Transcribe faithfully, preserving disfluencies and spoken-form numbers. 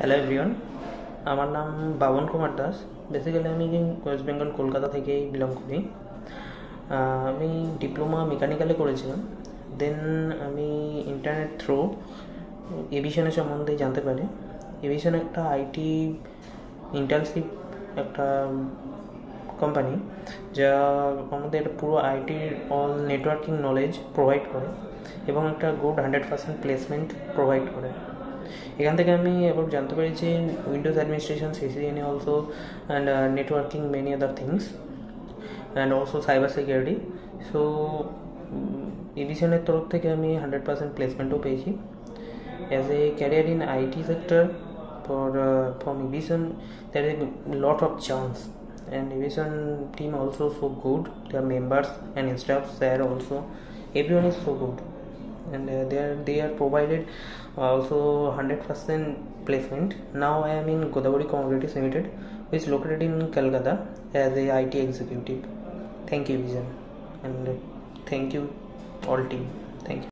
Hello everyone, আমার নাম Baban Kumar Das. Basically আমি ওয়েস্ট বেঙ্গল কলকাতা থেকে বিলং করি। আমি ডিপ্লোমা মেকানিক্যালে করেছিলাম, দেন আমি ইন্টারনেট থ্রু এভিশনের সম্বন্ধে জানতে পারি। এভিশন একটা আইটি ইন্টার্নশিপ একটা কোম্পানি যা আমাদের পুরো আইটির অল নেটওয়ার্কিং নলেজ প্রোভাইড করে এবং একটা good hundred percent placement provide করে। এখান থেকে আমি এবার জানতে পেরেছি Windows administration, CCNA also and networking, many other things and also cyber security. So এভিশনের তরফ থেকে আমি হান্ড্রেড পার্সেন্ট প্লেসমেন্টও পেয়েছি। As a career in IT sector for from aviation there is lot of chance and Evision team also so good, their members and staffs there also, everyone is so good and uh, they are they are provided also one hundred percent placement. Now I am in Godavari Commodities Limited, which is located in Kolkata as a I T executive. Thank you Evision and thank you all team, thank you.